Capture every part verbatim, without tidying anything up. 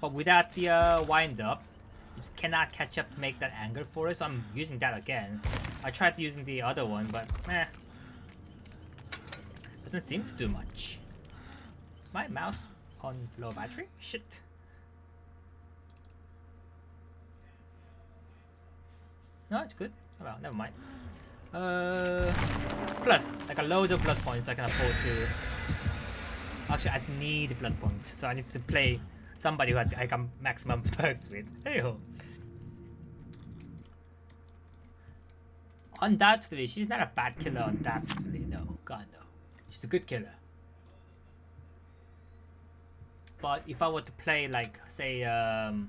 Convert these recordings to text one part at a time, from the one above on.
But without the uh, wind up, you just cannot catch up to make that angle for it. So I'm using that again. I tried using the other one, but meh. Doesn't seem to do much. My mouse on low battery? Shit. No, it's good. Oh, well, never mind. Uh, plus, I got loads of blood points, so I can afford to. Actually, I need blood points, so I need to play somebody who has I got maximum perks with. Hey ho. Undoubtedly, she's not a bad killer. Undoubtedly, no, God no, she's a good killer. But if I were to play, like, say, um,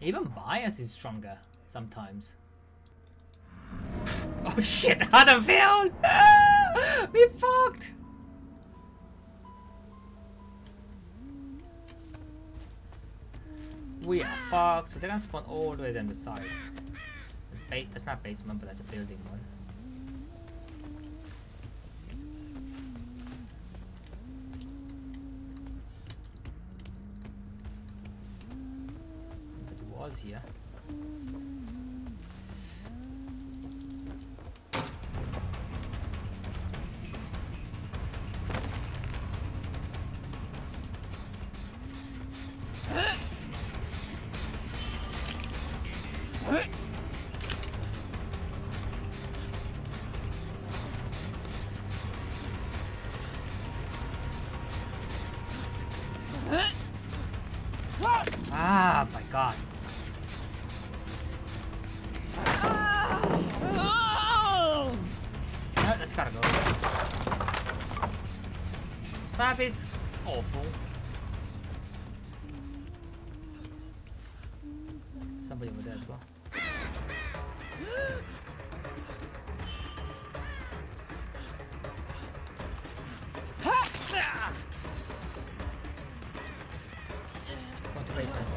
even bias is stronger sometimes. Oh shit, Haddonfield! Ah, we fucked! We are fucked, so they don't spawn all the way down the side. That's not basement, but that's a building one. It was here. Is awful. Somebody over there as well. Go to basement. Go to the basement.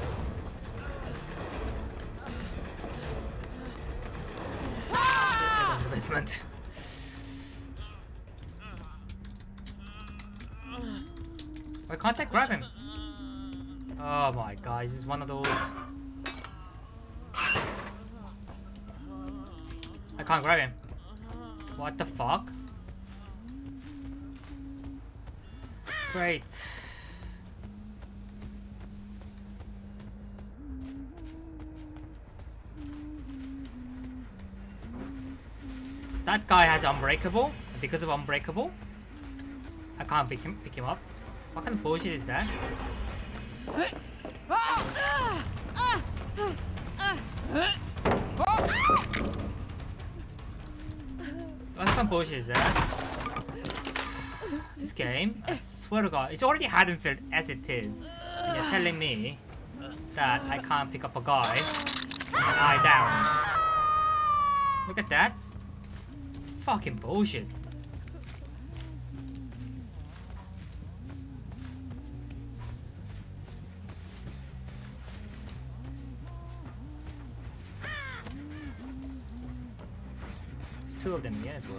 Why can't I grab him? Oh my god, this is one of those. I can't grab him. What the fuck? Great. That guy has unbreakable. Because of unbreakable, I can't pick him, pick him up. What kind of bullshit is that? What kind of bullshit is that? This game, I swear to God, it's already Haddonfield as it is. And you're telling me that I can't pick up a guy and I down. Look at that. Fucking bullshit. Two of them here as well.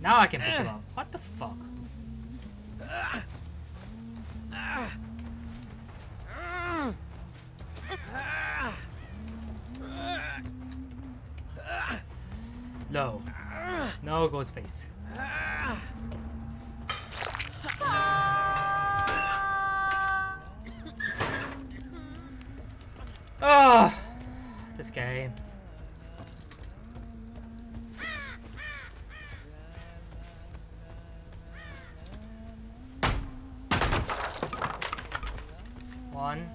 Now I can pick him up. What the fuck? No. No Ghostface. Oh, this game. One.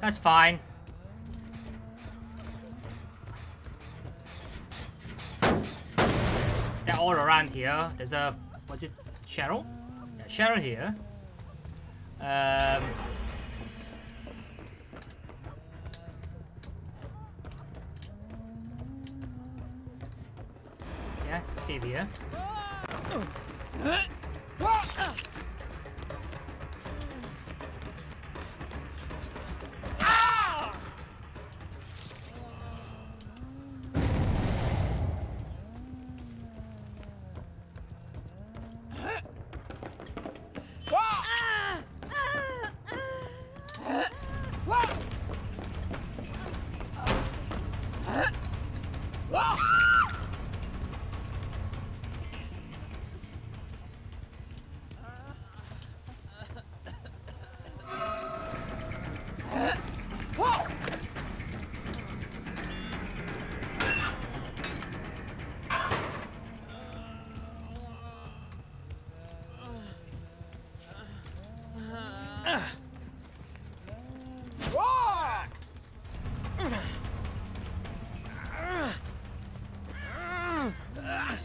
That's fine. They're all around here. There's a... Was it Cheryl? Yeah, Cheryl here. Um... Yeah, Steve here.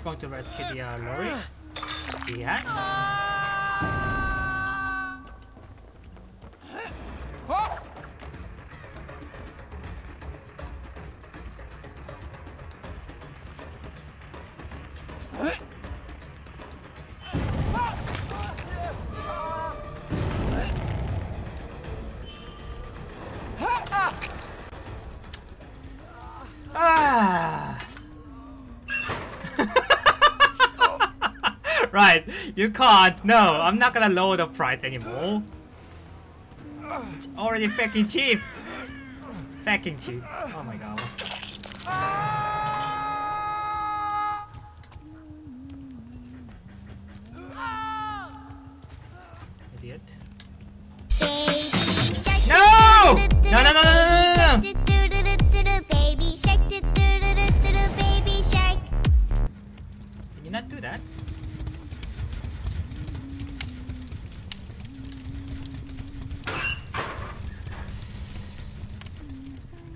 Going to rescue the uh, lorry. Yeah. Right, you can't. No, I'm not gonna lower the price anymore. It's already fucking cheap. Fucking cheap. Oh my god. Idiot. No! No, no, no, no, no, no, no. Can you not do that?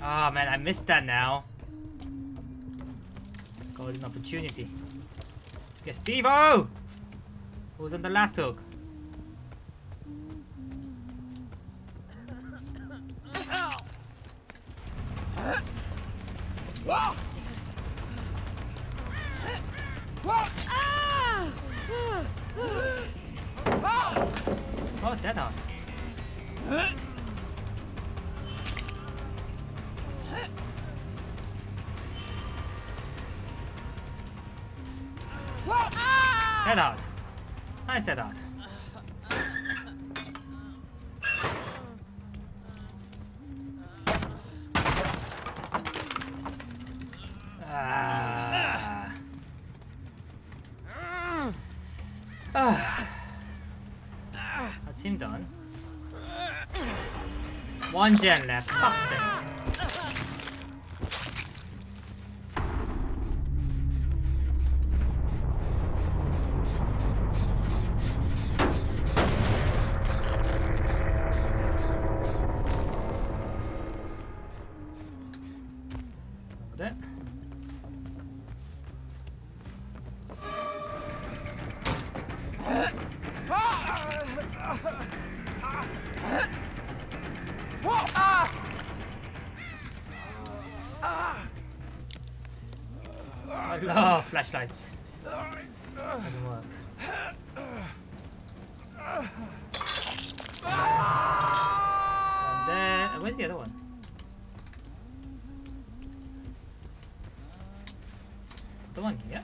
Oh man, I missed that now. Golden opportunity to get Steve-O! Who's on the last hook? Oh, dead on. Head out. Nice head out. Ah. Ah. That's him done. One gen left. Fuck's sake. Oh, flashlights. Doesn't work. And there, where's the other one? The one here?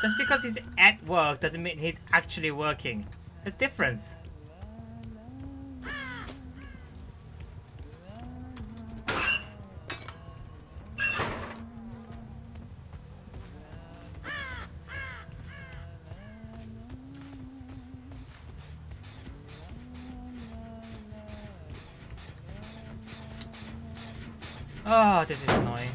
Just because he's at work doesn't mean he's actually working. There's a difference. Oh, this is annoying.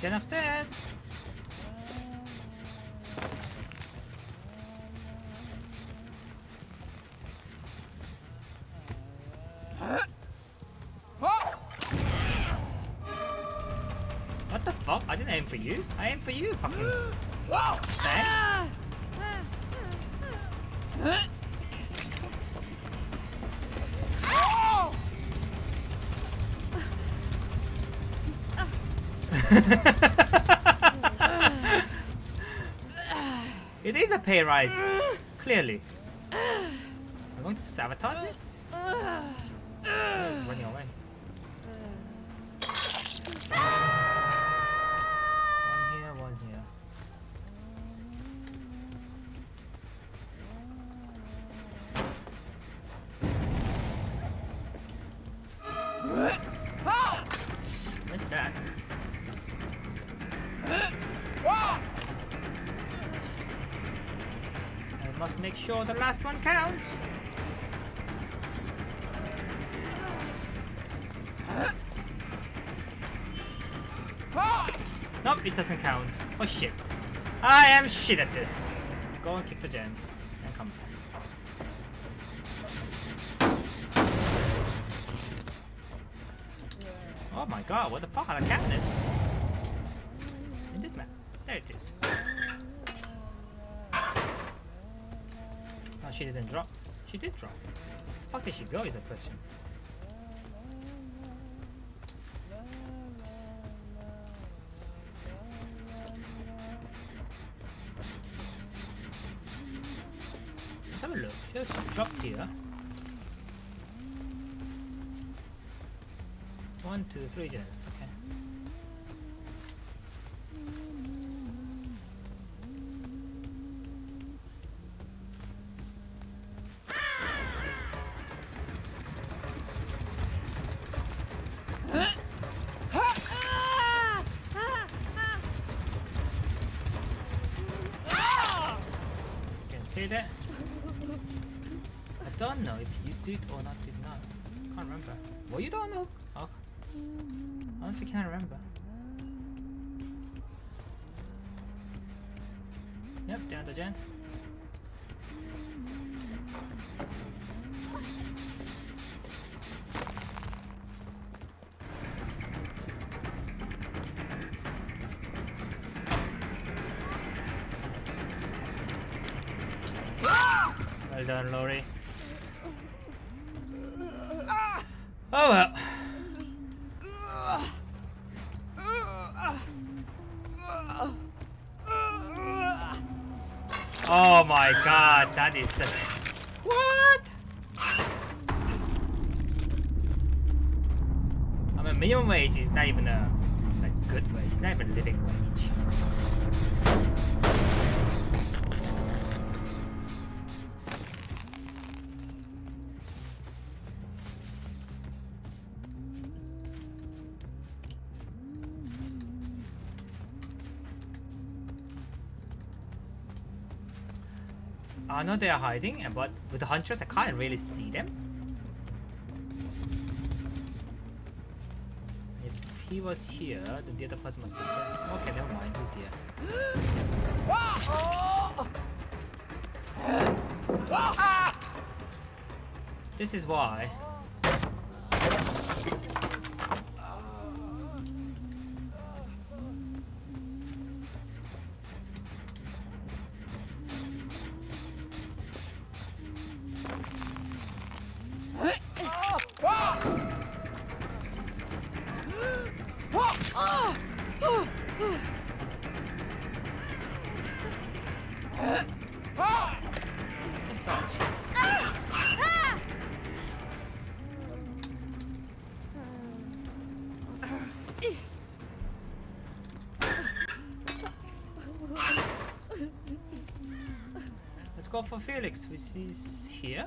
Jen upstairs. What the fuck? I didn't aim for you. I aimed for you, fucking. Wow. Bang. It is a pay rise, clearly. I'm going to sabotage this. Oh, it's running away. One here, one here. What's that? I must make sure the last one counts. Nope, it doesn't count. Oh shit. I am shit at this. Go and kick the gem and come back. Oh my god, what the fuck are the cabinets? In this map. There it is. No, she didn't drop. She did drop. The fuck did she go is the question. Let's have a look. She just dropped here. One, two, three gems. Okay. That? I don't know if you did or not did not. Can't remember. Well, you don't know. Oh. Honestly, can't remember. Yep, down the gen. Well done, Laurie. Oh well. Oh my god, that is just... What? I mean, minimum wage is not even a, a good wage, it's not even a living wage. I know they are hiding, but with the Huntress I can't really see them. If he was here, then the other person must be there. Okay, never mind, he's here. This is why. Let's go for Felix, which is here.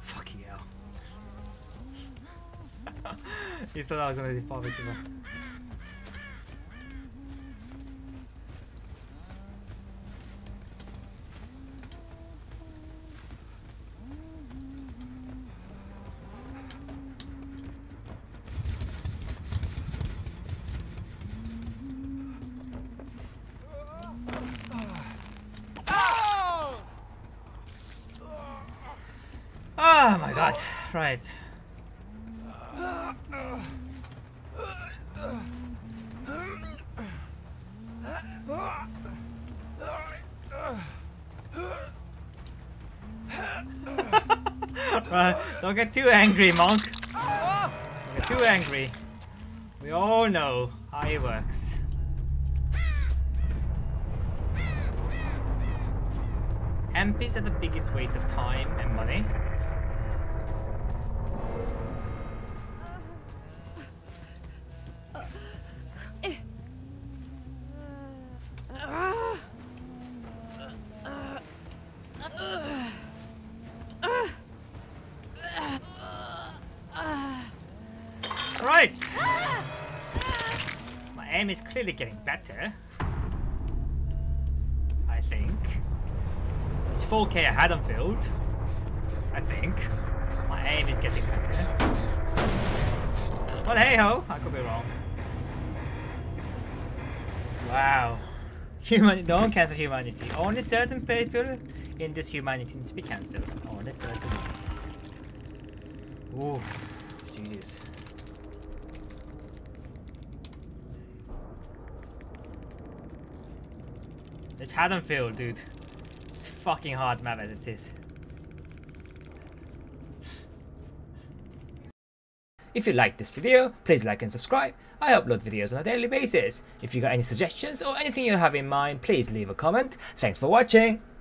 Fucking hell. You thought I was gonna default it to that. Oh my god, right. Right, don't get too angry, monk. Don't get too angry. We all know how it works. M Ps are the biggest waste of time and money. Right! My aim is clearly getting better. I think. It's four K at Haddonfield. I think. My aim is getting better. Well, hey ho, I could be wrong. Wow. Human don't cancel humanity. Only certain people in this humanity need to be cancelled. Only certain people. Oof. Jesus. It's Haddonfield, dude. It's fucking hard map as it is. If you like this video, please like and subscribe. I upload videos on a daily basis. If you got any suggestions or anything you have in mind, please leave a comment. Thanks for watching.